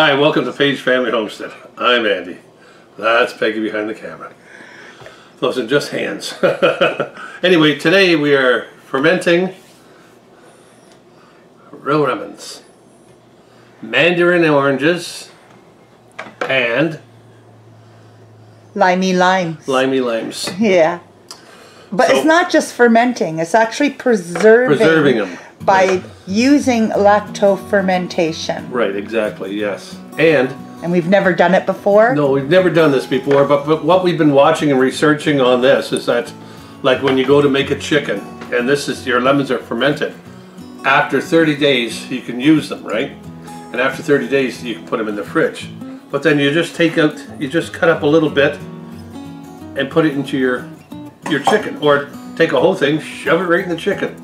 Hi, welcome to Paige Family Homestead. I'm Andy. That's Peggy behind the camera. Those are just hands. Anyway, today we are fermenting real lemons, mandarin oranges, and limey limes. Limey limes. Yeah. But so, it's not just fermenting, it's actually preserving them by using lacto fermentation. Right, exactly, yes. And we've never done it before? No, we've never done this before, but what we've been watching and researching on this is that, like when you go to make a chicken, and this is, your lemons are fermented, after 30 days you can use them, right? And after 30 days you can put them in the fridge. But then you just take out, you just cut up a little bit and put it into your chicken, or take a whole thing, shove it right in the chicken.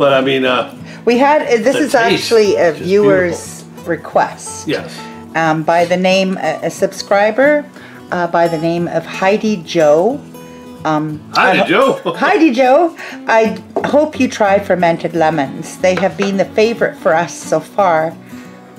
But I mean, we had this is actually a viewer's request. Yes. By the name a subscriber, by the name of Heidi Jo. Heidi Jo. Heidi Jo, I hope you try fermented lemons. They have been the favorite for us so far.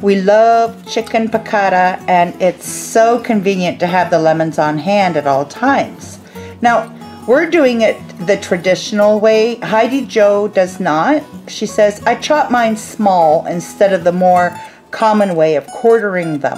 We love chicken piccata, and it's so convenient to have the lemons on hand at all times. Now, we're doing it the traditional way. Heidi Jo does not. She says, I chop mine small instead of the more common way of quartering them.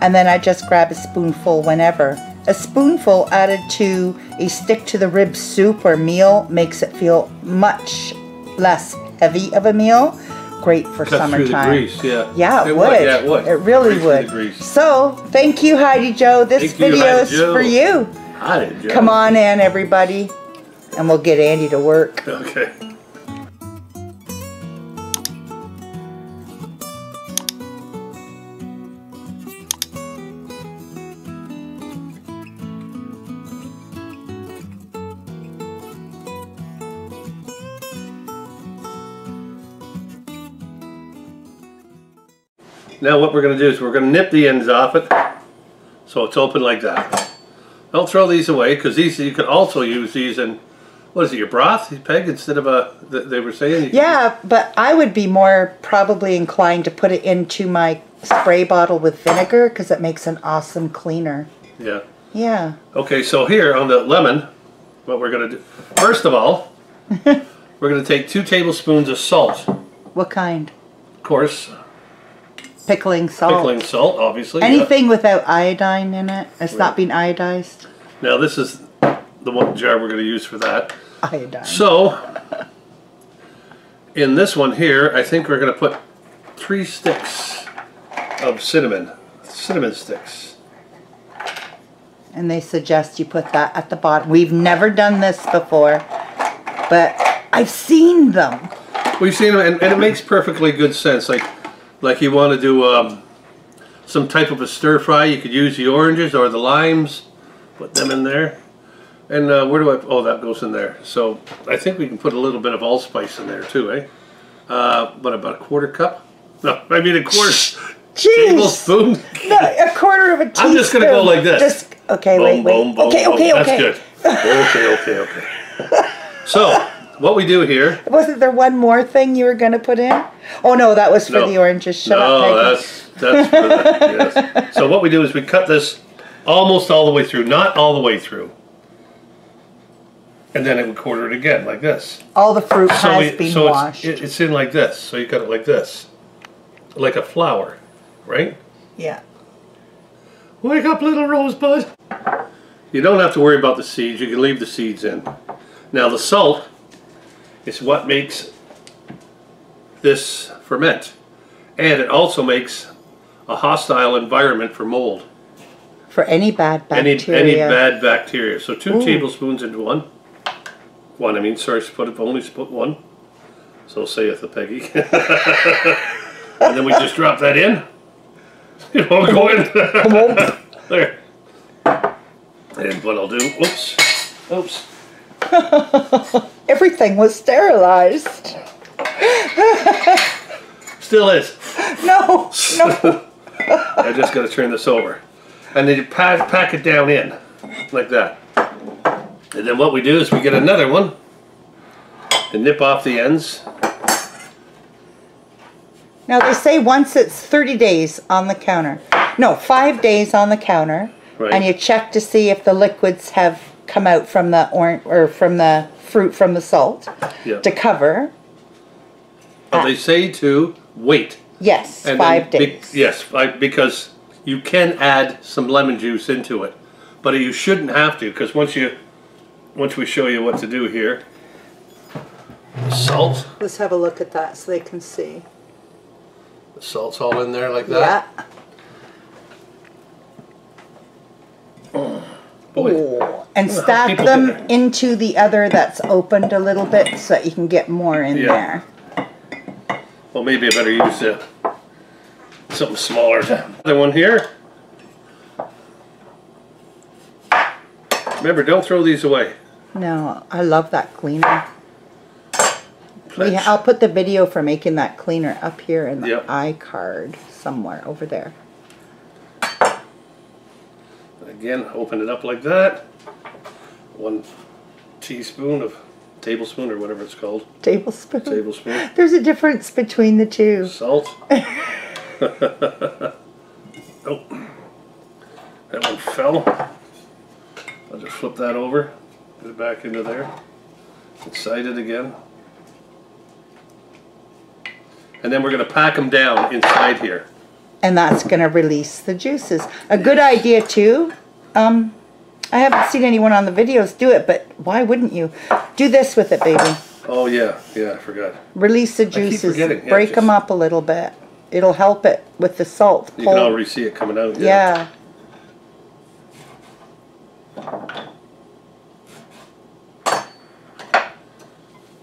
And then I just grab a spoonful whenever. A spoonful added to a stick to the rib soup or meal makes it feel much less heavy of a meal. Great for summertime. Grease, yeah. Yeah, it would. It really would. So, thank you, Heidi Jo. This video's for you. Heidi Jo. Come on in, everybody, and we'll get Andy to work. Okay. Now what we're going to do is we're going to nip the ends off it so it's open like that. Don't throw these away, because these, you can also use these in, what is it, your broth, Peg, instead of a, they were saying? Yeah, but I would be more probably inclined to put it into my spray bottle with vinegar, because it makes an awesome cleaner. Yeah. Yeah. Okay, so here on the lemon, what we're going to do, first of all, we're going to take 2 tablespoons of salt. What kind? Of course. Pickling salt. Pickling salt, obviously. Anything without iodine in it. It's not been iodized. Now this is the one jar we're going to use for that. Iodine. So, in this one here, I think we're going to put 3 sticks of cinnamon. Cinnamon sticks. And they suggest you put that at the bottom. We've never done this before, but I've seen them. We've seen them, and it makes perfectly good sense. Like you want to do some type of a stir fry, you could use the oranges or the limes, put them in there. And where do I, oh, that goes in there. So I think we can put a little bit of allspice in there too, eh? What, about 1/4 cup? No, I mean 1/4 tablespoon. No, 1/4 teaspoon. I'm just going to go like this. Just, okay, boom, wait, boom, boom, okay, boom, okay, boom. Okay. That's good. Okay. So. What we do here... Wasn't there one more thing you were going to put in? Oh, no, that was for the oranges. Shut up, Peggy. That's for that, yes. So what we do is we cut this almost all the way through, not all the way through. And then it would quarter it again, like this. All the fruit has been washed. It's in like this. So you cut it like this. Like a flower, right? Yeah. Wake up, little rosebud. You don't have to worry about the seeds. You can leave the seeds in. Now, the salt... It's what makes this ferment, and it also makes a hostile environment for mold. For any bad bacteria. Any bad bacteria. So 2 tablespoons into one. One, I mean, sorry, only put one. So saith the Peggy. And then we just drop that in. You know, go in. There. And what I'll do, oops, oops. Everything was sterilized. Still is. No, no. I just got to turn this over. And then you pack it down in, like that. And then what we do is we get another one and nip off the ends. Now they say once it's 30 days on the counter. No, 5 days on the counter, right. And you check to see if the liquids have come out from the orange or from the fruit from the salt, yeah, to cover. But they say to wait. Yes, and 5 days. Because you can add some lemon juice into it, but you shouldn't have to, because once we show you what to do here. Salt. Let's have a look at that so they can see. The salt's all in there like that. Yeah. Oh, and stack them into the other that's opened a little bit so that you can get more in, yeah, there. Well, maybe I better use something smaller. Another one here. Remember, don't throw these away. No, I love that cleaner. Yeah, I'll put the video for making that cleaner up here in the, yep, iCard somewhere over there. Again, open it up like that. 1 tablespoon or whatever it's called. Tablespoon. Tablespoon. There's a difference between the two. Salt. Oh, that one fell. I'll just flip that over, put it back into there, inside it again. And then we're going to pack them down inside here. And that's going to release the juices. A good idea too, I haven't seen anyone on the videos do it, but why wouldn't you? Do this with it, baby. Oh yeah, yeah, I forgot. Release the juices, break them up a little bit. It'll help it with the salt. You can already see it coming out. Yeah.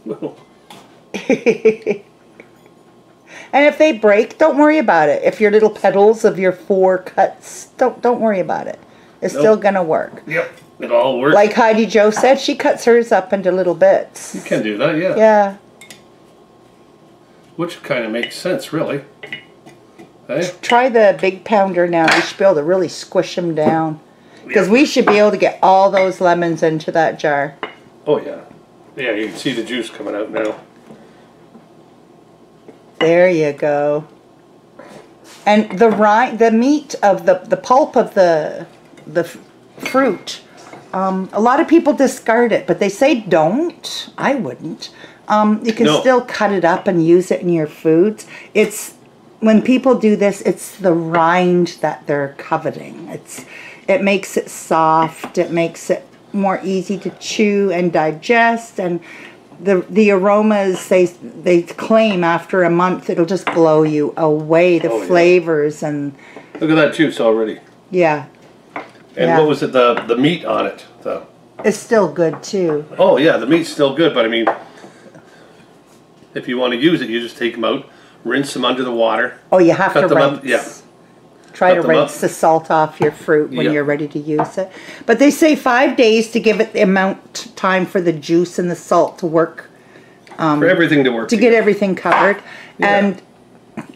Yeah. And if they break, don't worry about it. If your little petals of your 4 cuts, don't worry about it. It's still gonna work. Yep, it all works. Like Heidi Jo said, she cuts hers up into little bits. You can do that, yeah. Yeah. Which kind of makes sense, really. Hey. Try the big pounder now. We should be able to really squish them down, because, yep, we should be able to get all those lemons into that jar. Oh yeah, yeah. You can see the juice coming out now. There you go. And the meat of the pulp of the fruit, a lot of people discard it, but they say don't. I wouldn't. You can still cut it up and use it in your foods. It's when people do this, it's the rind that they're coveting. It makes it soft. It makes it more easy to chew and digest. And the aromas, they claim after a month it'll just blow you away, the flavors. Yeah. And look at that juice already. Yeah. And what was it, the meat on it though? It's still good too. Oh yeah, the meat's still good, but I mean, if you want to use it, you just take them out, rinse them under the water. Oh, you have to rinse. Yeah. Try to rinse the salt off your fruit when, yep, you're ready to use it. But they say 5 days to give it the amount time for the juice and the salt to work. For everything to work. To get everything covered. Yeah. And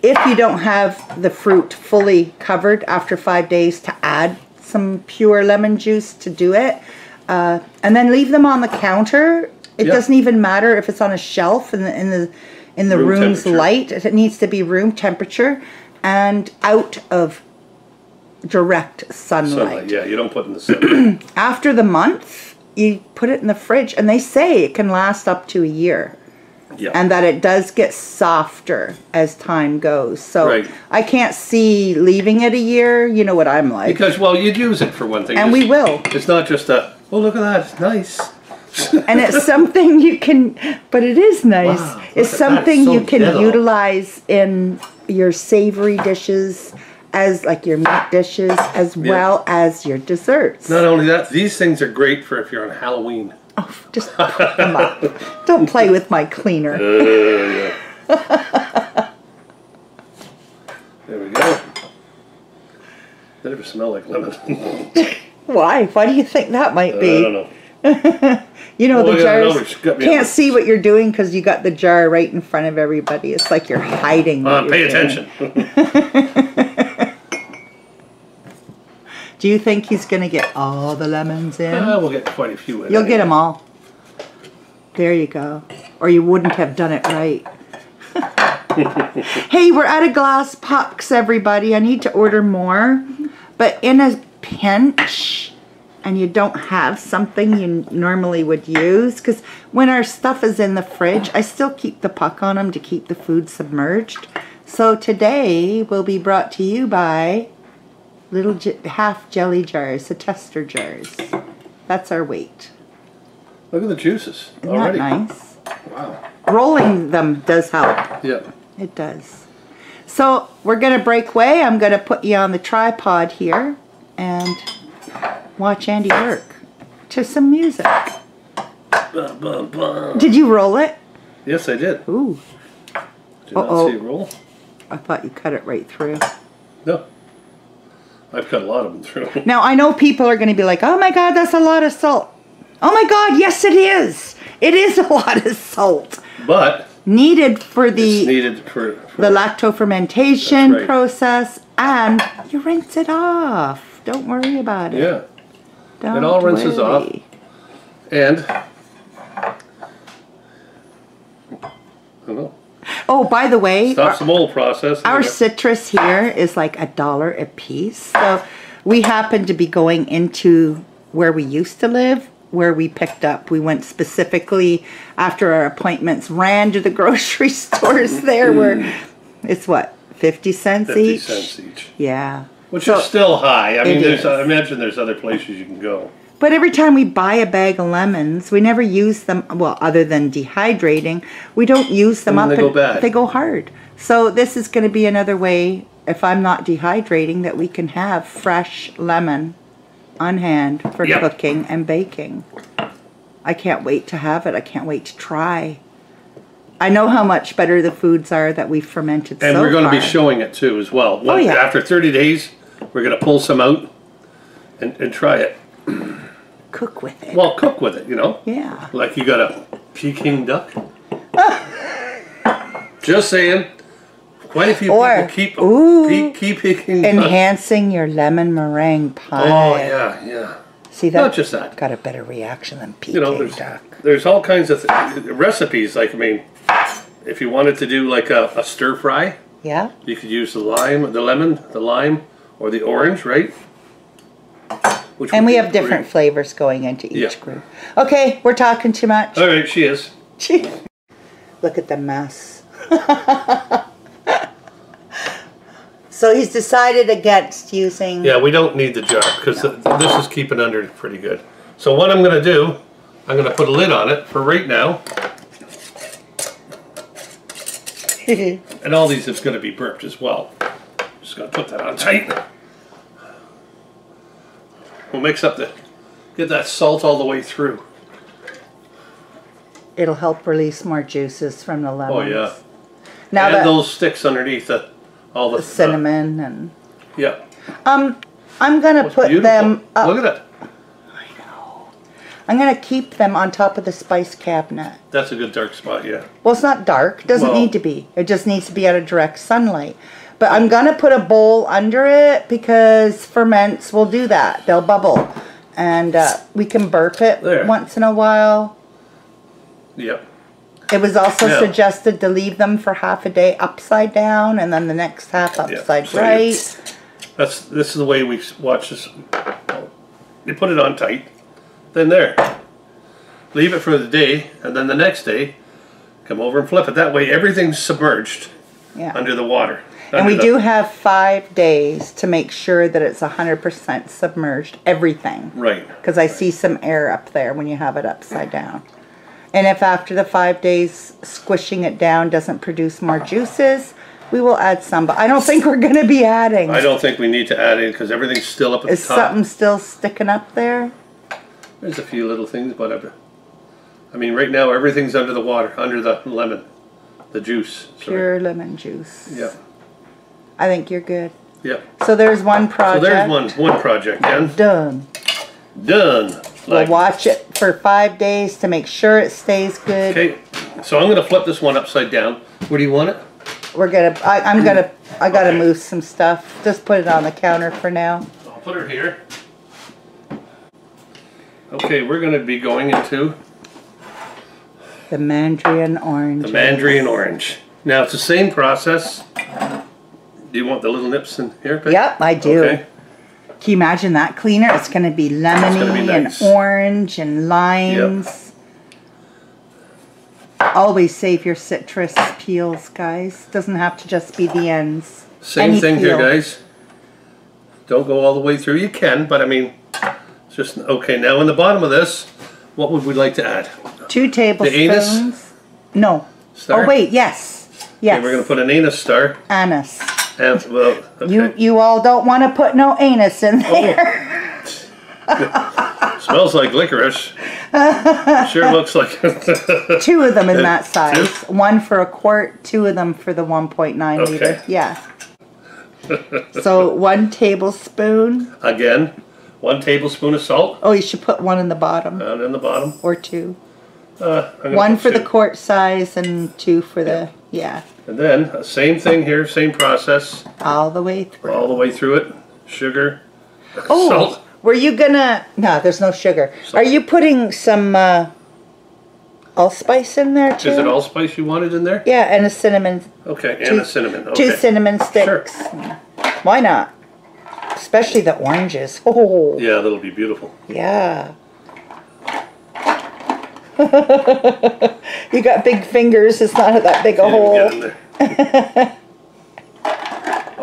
if you don't have the fruit fully covered after 5 days, to add some pure lemon juice to do it. And then leave them on the counter. It, yep, doesn't even matter if it's on a shelf in the room's light. It needs to be room temperature and out of direct sunlight. Yeah, you don't put in the sun. After the month, you put it in the fridge, and they say it can last up to a year. Yeah. And that it does get softer as time goes. So right. I can't see leaving it a year. You know what I'm like. Because, well, you'd use it for one thing. And we will. It's not just a, oh, look at that, it's nice. And it's something you can, but it is nice. Wow, it's something you can utilize in your savory dishes, as like your meat dishes, as well as your desserts. Not only that, these things are great for if you're on Halloween. Oh, just put them up. Don't play with my cleaner. Yeah. There we go. That ever smell like lemon? Why? Why do you think that might be? I don't know. You know, well, the jars, can't see what you're doing because you got the jar right in front of everybody. It's like you're hiding. Pay attention. Do you think he's going to get all the lemons in? We'll get quite a few in. You'll get them all. There you go. Or you wouldn't have done it right. Hey, we're out of glass pucks, everybody. I need to order more. But in a pinch, and you don't have something you normally would use, because when our stuff is in the fridge, I still keep the puck on them to keep the food submerged. So today will be brought to you by little half jelly jars, the tester jars. That's our weight. Look at the juices. Isn't already that nice? Wow. Rolling them does help. Yep. It does. So we're going to break away. I'm going to put you on the tripod here and watch Andy work to some music. Blah, blah, blah. Did you roll it? Yes, I did. Ooh. Did not see it roll. I thought you cut it right through. No. I've cut a lot of them through. Now, I know people are going to be like, oh my God, that's a lot of salt. Oh my God, yes it is. It is a lot of salt. But needed for the the lacto fermentation process, and you rinse it off. Don't worry about it. Yeah. Don't it all rinses off. And I don't know. Oh, by the way, stops the mold process. Our citrus here is like $1 a piece. So we happen to be going into where we used to live, where we picked up. We went specifically after our appointments, ran to the grocery stores there where it's what, 50 cents each? 50 cents each. Yeah. Which is still high. I mean, there's, I imagine there's other places you can go. But every time we buy a bag of lemons, we never use them, well, other than dehydrating, we don't use them up. They go bad. They go hard. So this is going to be another way, if I'm not dehydrating, that we can have fresh lemon on hand for cooking and baking. I can't wait to have it. I can't wait to try. I know how much better the foods are that we've fermented so far. And we're going to be showing it too as well. Oh, yeah. After 30 days, we're going to pull some out and try it. Cook with it. Well, cook with it, you know? Yeah. Like you got a Peking duck. Just saying. Quite a few people keep picking enhancing your lemon meringue pie. Oh yeah, yeah. See that? Not just that. Got a better reaction than Peking duck. There's all kinds of recipes. Like, I mean, if you wanted to do like a stir fry, yeah, you could use the lime, the lemon, the lime, or the orange, right? Which and we have different flavors going into each group. Okay, we're talking too much. All right, she is. Look at the mess. So he's decided against using... Yeah, we don't need the jar because this is keeping under pretty good. So what I'm going to do, I'm going to put a lid on it for right now. And all these is going to be burped as well. Just going to put that on tight. We'll mix up the... Get that salt all the way through. It'll help release more juices from the lemons. Oh, yeah. Now and those sticks underneath it. All the cinnamon and I'm gonna put them up. Look at that. I know. I'm gonna keep them on top of the spice cabinet. That's a good dark spot, yeah. Well, it's not dark. It doesn't need to be. It just needs to be out of direct sunlight. But I'm gonna put a bowl under it because ferments will do that. They'll bubble, and we can burp it once in a while. Yep. It was also suggested to leave them for half a day upside down, and then the next half upside right. This is the way we watch this. You put it on tight, then leave it for the day, and then the next day, come over and flip it. That way, everything's submerged under the water. And we do have 5 days to make sure that it's 100% submerged, everything. Right. Because I see some air up there when you have it upside down. And if after the 5 days squishing it down doesn't produce more juices, we will add some. But I don't think we're going to be adding. I don't think we need to add in because everything's still up at the top. Is something still sticking up there? There's a few little things, but I mean, right now everything's under the water, under the lemon, the juice. Pure lemon juice. Yeah. I think you're good. Yeah. So there's one project. So there's one project. Yeah. Done. Done. We'll watch it for 5 days to make sure it stays good. Okay, so I'm going to flip this one upside down. Where do you want it? We're going to, I got to move some stuff. Just put it on the counter for now. I'll put her here. Okay, we're going to be going into... the mandarin orange. The mandarin orange. Now it's the same process. Do you want the little nips in here, Paige? Yep, I do. Okay. Can you imagine that cleaner? It's going to be lemony nice. And orange and limes. Yep. Always save your citrus peels, guys. Doesn't have to just be the ends. Same thing here, guys. Don't go all the way through. You can, but I mean, it's just okay. Now, in the bottom of this, what would we like to add? 2 tablespoons. The anise? No. Star? Oh wait, yes, yes. Okay, we're going to put an anise star. Anise. Well, okay. You all don't want to put no anus in there. Oh. Smells like licorice. Sure looks like. 2 of them in that size. 2? 1 for a quart, 2 of them for the 1.9 okay. liter. Yeah. So 1 tablespoon. Again, 1 tablespoon of salt. Oh, you should put 1 in the bottom. 1 in the bottom. Or 2. 1 for the quart size and 2 for the, yeah. And then, same thing here, same process. All the way through. All the way through it. Sugar, salt. Were you gonna, no, there's no sugar. Salt. Are you putting some allspice in there too? Is it allspice you wanted in there? Yeah, and a cinnamon. Okay, and a cinnamon. Okay. 2 cinnamon sticks. Sure. Why not? Especially the oranges. Oh. Yeah, that'll be beautiful. Yeah. You got big fingers, it's not that big a hole.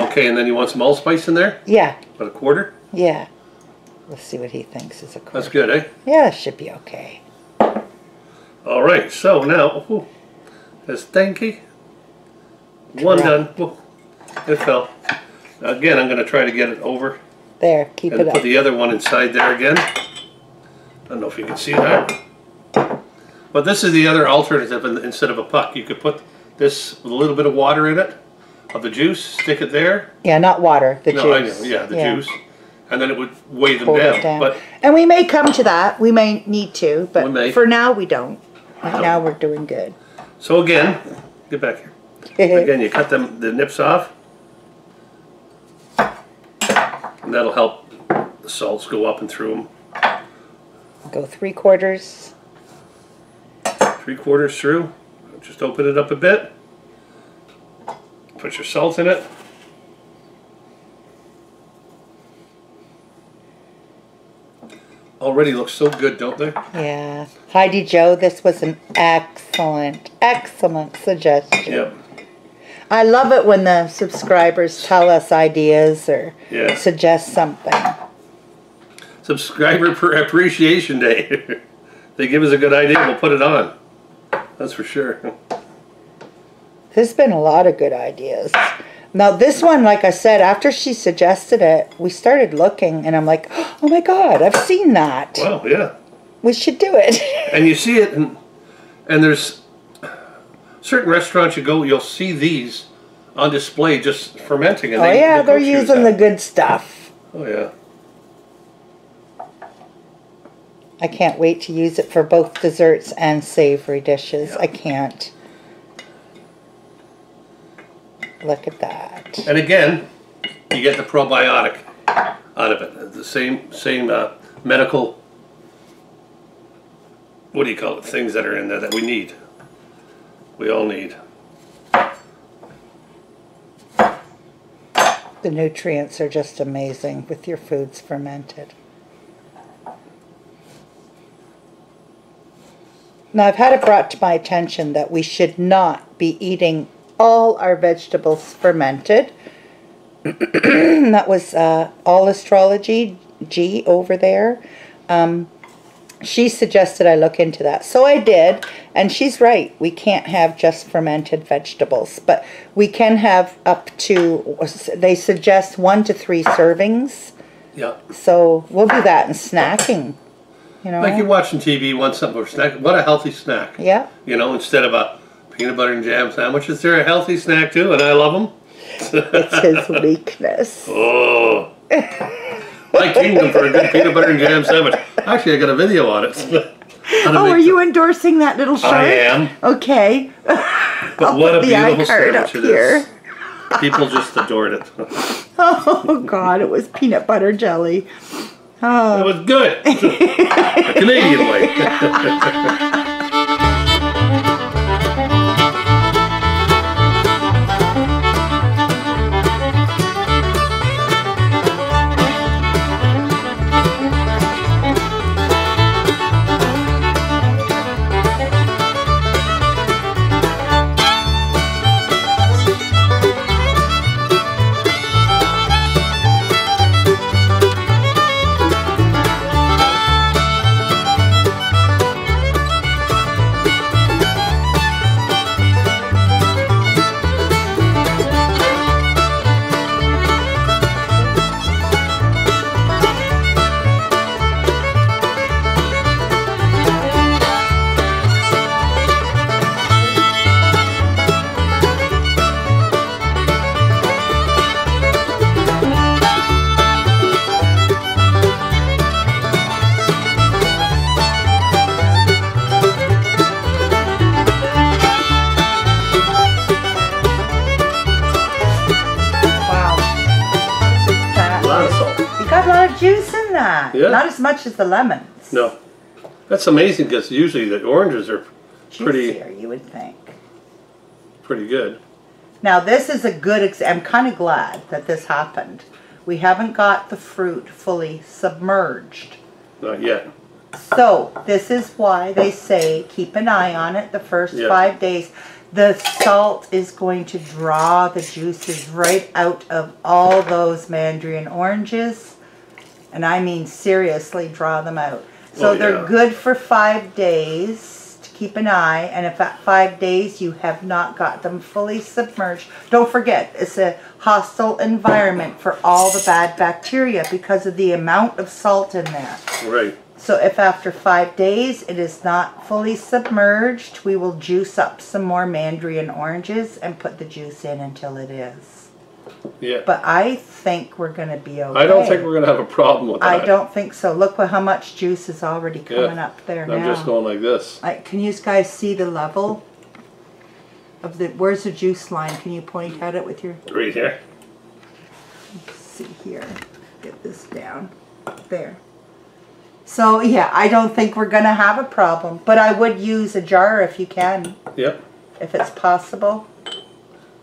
Okay, and then you want some allspice in there? Yeah. About a quarter? Yeah. Let's see what he thinks is a quarter. That's good, eh? Yeah, it should be okay. Alright, so now, ooh, that's tanky. One done. Ooh, it fell. Again, I'm going to try to get it over. There, keep it up. And put the other one inside there again. I don't know if you can see that. But this is the other alternative. Instead of a puck, you could put this with a little bit of water in it, of the juice, stick it there. Yeah, not water, the juice. I know, yeah, the juice. And then it would weigh them down. But and we may come to that. We may need to, but for now we don't. Right now we're doing good. So again, get back here. Again, you cut them, the nips off. And that'll help the salts go up and through them. Go 3/4. 3/4 through. Just open it up a bit. Put your salt in it. Already looks so good, don't they? Yeah. Heidi Jo, this was an excellent, excellent suggestion. Yep. I love it when the subscribers tell us ideas or suggest something. Subscriber Appreciation Day. They give us a good idea, we'll put it on. That's for sure. There's been a lot of good ideas. Now this one, like I said, after she suggested it, we started looking and I'm like, oh my God, I've seen that. Well, yeah. We should do it. And you see it, and there's certain restaurants you go, you'll see these on display just fermenting. And they're using the good stuff. Oh yeah. I can't wait to use it for both desserts and savory dishes. I can't. Look at that. And again, you get the probiotic out of it. The same medical, what do you call it, things that are in there that we need. We all need. The nutrients are just amazing with your foods fermented. Now, I've had it brought to my attention that we should not be eating all our vegetables fermented. That was All Astrology G over there. She suggested I look into that. So I did, and she's right. We can't have just fermented vegetables, but we can have up to, they suggest 1 to 3 servings. Yeah. So we'll do that in snacking. You know, like you're watching TV, want something for a snack. What a healthy snack. Yeah. You know, instead of a peanut butter and jam sandwich, is there a healthy snack too? And I love them. It's his weakness. Oh. I caned them for a good peanut butter and jam sandwich. Actually, I got a video on it. Oh, are you endorsing that little shark? I am. Okay. But what a beautiful sandwich it is. People just adored it. Oh, God. It was peanut butter jelly. Oh. It was good. The Canadian way. of juice in that. Yeah. Not as much as the lemons. No. That's amazing because usually the oranges are pretty... juicier, you would think. Pretty good. Now this is a good example. I'm kind of glad that this happened. We haven't got the fruit fully submerged. Not yet. So this is why they say keep an eye on it the first 5 days. The salt is going to draw the juices right out of all those mandarin oranges. And I mean seriously draw them out. So they're good for 5 days to keep an eye. And if at 5 days you have not got them fully submerged, don't forget it's a hostile environment for all the bad bacteria because of the amount of salt in there. Right. So if after 5 days it is not fully submerged, we will juice up some more mandarin oranges and put the juice in until it is. Yeah. But I think we're going to be okay. I don't think we're going to have a problem with that. I don't think so. Look how much juice is already coming up there now. I'm just going like this. Can you guys see the level of the, where's the juice line? Can you point at it with your... Right here. Let's see here. Get this down. There. So, yeah, I don't think we're going to have a problem. But I would use a jar if you can. Yep. If it's possible.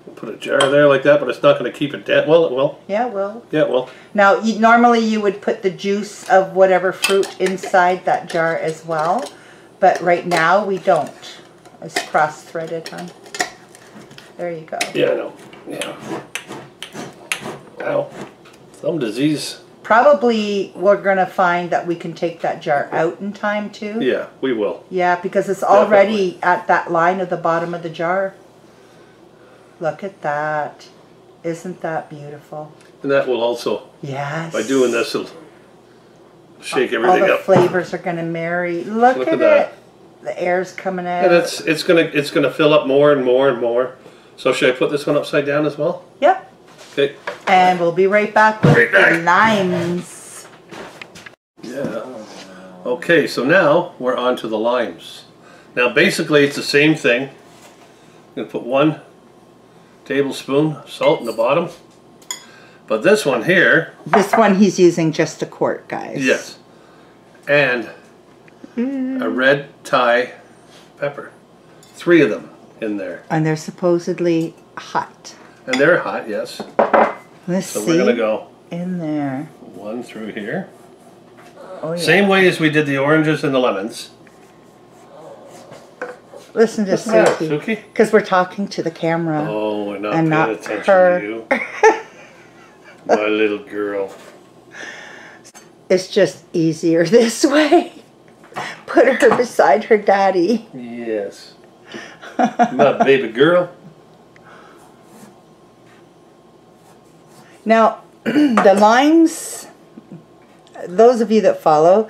We'll put a jar there like that, but it's not going to keep it dead. Well, it will. Yeah, it will. Yeah, it will. Now, normally you would put the juice of whatever fruit inside that jar as well. But right now, we don't. It's cross-threaded, huh? There you go. Yeah, I know. Yeah. Wow. Some disease... Probably we're going to find that we can take that jar out in time too. Yeah, we will. Yeah, because it's already at that line of the bottom of the jar. Look at that. Isn't that beautiful? And that will also, by doing this, it'll shake everything up. All the flavors are going to marry. Look at that. The air's coming out. And it's going to fill up more and more and more. So should I put this one upside down as well? Yep. Okay. And we'll be right back with the limes. Yeah. Okay, so now we're on to the limes. Now basically it's the same thing. I'm going to put 1 tablespoon of salt in the bottom. But this one here... This one he's using just a quart, guys. Yes. And a red Thai pepper. 3 of them in there. And they're supposedly hot. And they're hot, yes. Let's see. So we're going to go in there. 1 through here. Oh, yeah. Same way as we did the oranges and the lemons. Listen to Suki. Because we're talking to the camera. Oh, we're not paying attention to you. My little girl. It's just easier this way. Put her beside her daddy. Yes. My baby girl. Now, the limes, those of you that follow,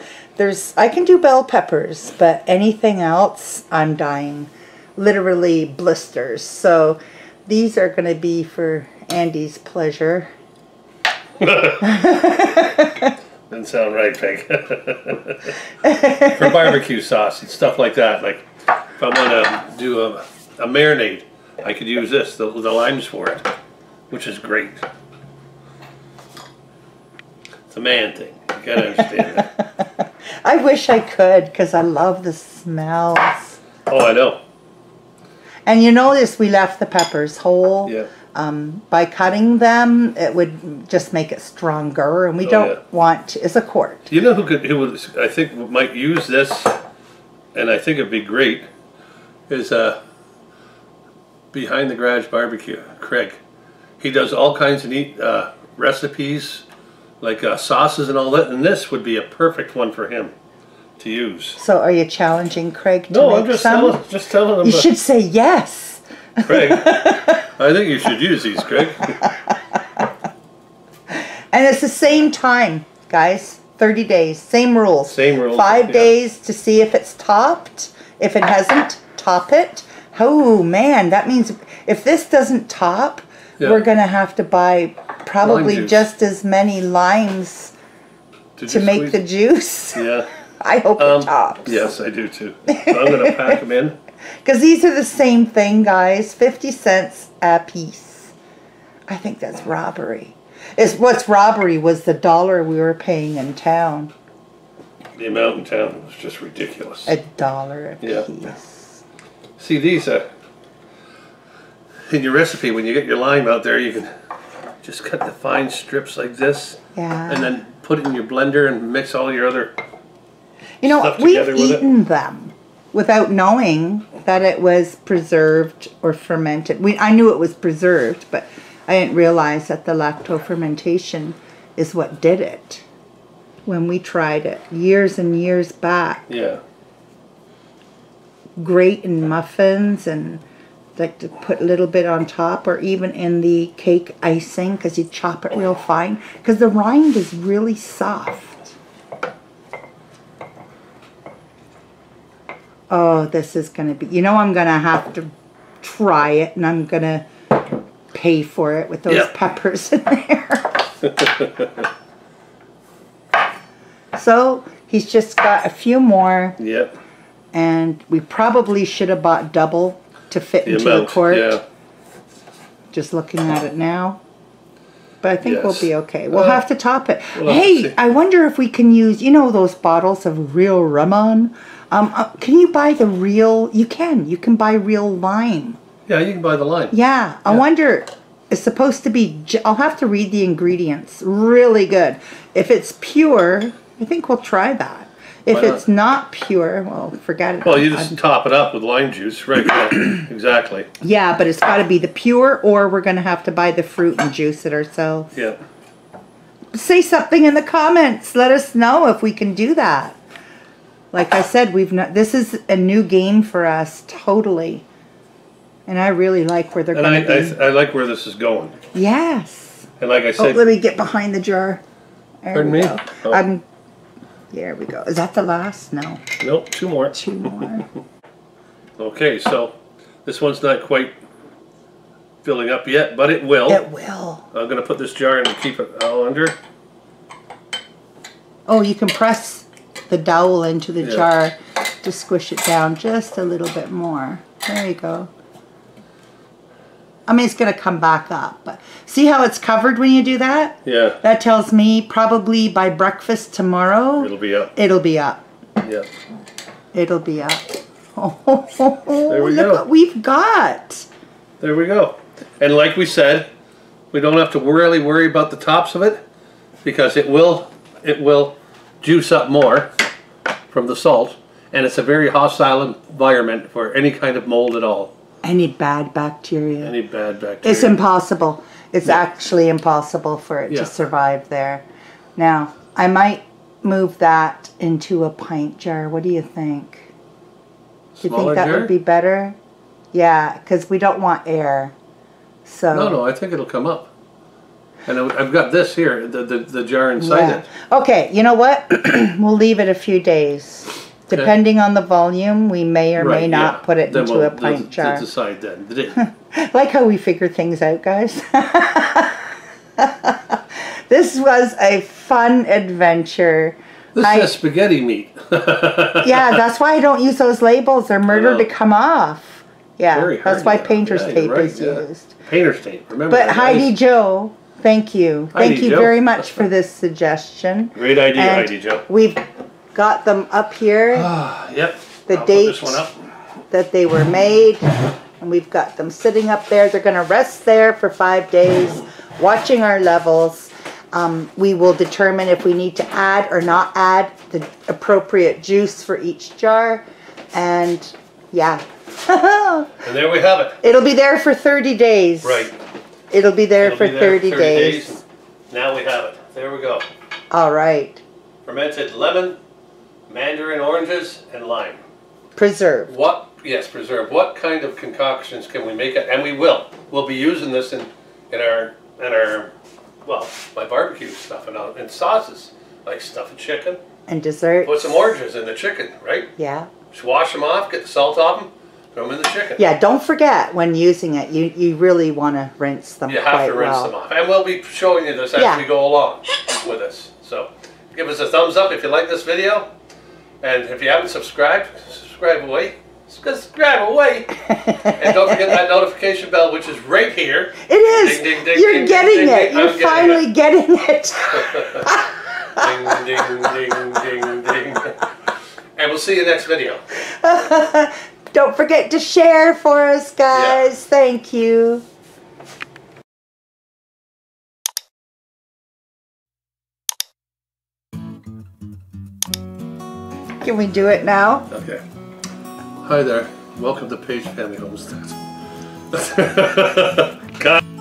I can do bell peppers, but anything else, I'm dying. Literally blisters. So these are going to be for Andy's pleasure. Doesn't sound right, Peg. For barbecue sauce and stuff like that. Like, if I want to do a marinade, I could use this, the limes for it, which is great. The man thing. You gotta understand that. I wish I could because I love the smells. Oh, I know. And you notice we left the peppers whole. Yeah. By cutting them, it would just make it stronger, and we don't want to. It's a quart. You know who I think might use this, and I think it'd be great, is Behind the Garage BBQ, Craig. He does all kinds of neat recipes. Like sauces and all that, and this would be a perfect one for him to use. So are you challenging Craig to make I'm just telling him. You should say yes. Craig, I think you should use these, Craig. And it's the same time, guys. 30 days, same rules. Same rules. 5 days to see if it's topped. If it hasn't, top it. Oh, man, that means if this doesn't top, we're going to have to buy... Probably just as many limes to make the juice. Yeah. I hope it tops. Yes, I do too. So I'm going to pack them in. Because these are the same thing, guys. 50 cents a piece. I think that's robbery. It's what's robbery was the dollar we were paying in town. The amount in town was just ridiculous. $1 a piece. See these in your recipe, when you get your lime out there, you can just cut the fine strips like this, and then put it in your blender and mix all your other stuff together with it. You know, we've eaten them without knowing that it was preserved or fermented. I knew it was preserved, but I didn't realize that the lacto fermentation is what did it when we tried it years and years back. Yeah. Grate in muffins and like to put a little bit on top, or even in the cake icing, because you chop it real fine, because the rind is really soft. Oh, this is going to be, you know, I'm going to have to try it, and I'm going to pay for it with those peppers in there. So he's just got a few more. Yep. And we probably should have bought double to fit into the quart. Yeah. Just looking at it now. But I think we'll be okay. We'll have to top it. Well, hey, I wonder if we can use, you know, those bottles of real Ramon. Can you buy the real, you can buy real lime. Yeah, you can buy the lime. Yeah. I wonder, it's supposed to be, I'll have to read the ingredients. Really good. If it's pure, I think we'll try that. If it's not pure, well, forget it. Well, you just top it up with lime juice, right? Exactly. Yeah, but it's got to be the pure, or we're going to have to buy the fruit and juice it ourselves. Yeah. Say something in the comments. Let us know if we can do that. Like I said, we've not. This is a new game for us, totally. And I really like where they're going. I like where this is going. Yes. And like I said, let me get behind the jar. Pardon me. Oh. There we go. Is that the last? No. Nope, two more. Two more. Okay, so this one's not quite filling up yet, but it will. It will. I'm going to put this jar in and keep it all under. Oh, you can press the dowel into the jar to squish it down just a little bit more. There you go. I mean, it's going to come back up. But see how it's covered when you do that? Yeah. That tells me probably by breakfast tomorrow. It'll be up. It'll be up. Yeah. It'll be up. Oh, there we go. Look what we've got. There we go. And like we said, we don't have to really worry about the tops of it, because it will juice up more from the salt. And it's a very hostile environment for any kind of mold at all. Any bad bacteria. Any bad bacteria. It's impossible. It's actually impossible for it to survive there. Now, I might move that into a pint jar. What do you think? Do you think that would be better? Yeah, because we don't want air. So no, I think it'll come up. And I've got this here, the jar inside it. Okay, you know what? We'll leave it a few days. Depending on the volume, we may or may not put it into a pint jar. We'll decide then. Like how we figure things out, guys. This was a fun adventure. This is spaghetti meat. Yeah, that's why I don't use those labels. They're murdered to come off. Yeah, that's why painter's tape is used. Painter's tape, remember. But Heidi Jo, thank you. Thank you very much for this suggestion. Great idea, Heidi Jo. We've got them up here. The date that they were made, and we've got them sitting up there. They're going to rest there for 5 days, watching our levels. We will determine if we need to add or not add the appropriate juice for each jar, and and there we have it. It'll be there for 30 days. Right. It'll be there for 30 days. Now we have it. There we go. All right. Fermented lemon, mandarin oranges, and lime. Preserved. Yes, preserved. What kind of concoctions can we make? And we will. We'll be using this in our my barbecue stuff and sauces, like stuffed chicken. And dessert. Put some oranges in the chicken, right? Yeah. Just wash them off, get the salt off them, throw them in the chicken. Yeah, don't forget when using it, you really want to rinse them off. You have to rinse them off. And we'll be showing you this as we go along with us. So give us a thumbs up if you like this video. And if you haven't subscribed, subscribe away. Just grab a weight. And don't forget that notification bell, which is right here. It is. Ding, ding, ding, you're ding, getting ding, it. Ding, ding. You're finally getting it. Ding, ding, ding, ding, ding. And we'll see you next video. Don't forget to share for us, guys. Yeah. Thank you. Can we do it now? Okay. Hi there. Welcome to Paige Family Homestead. God.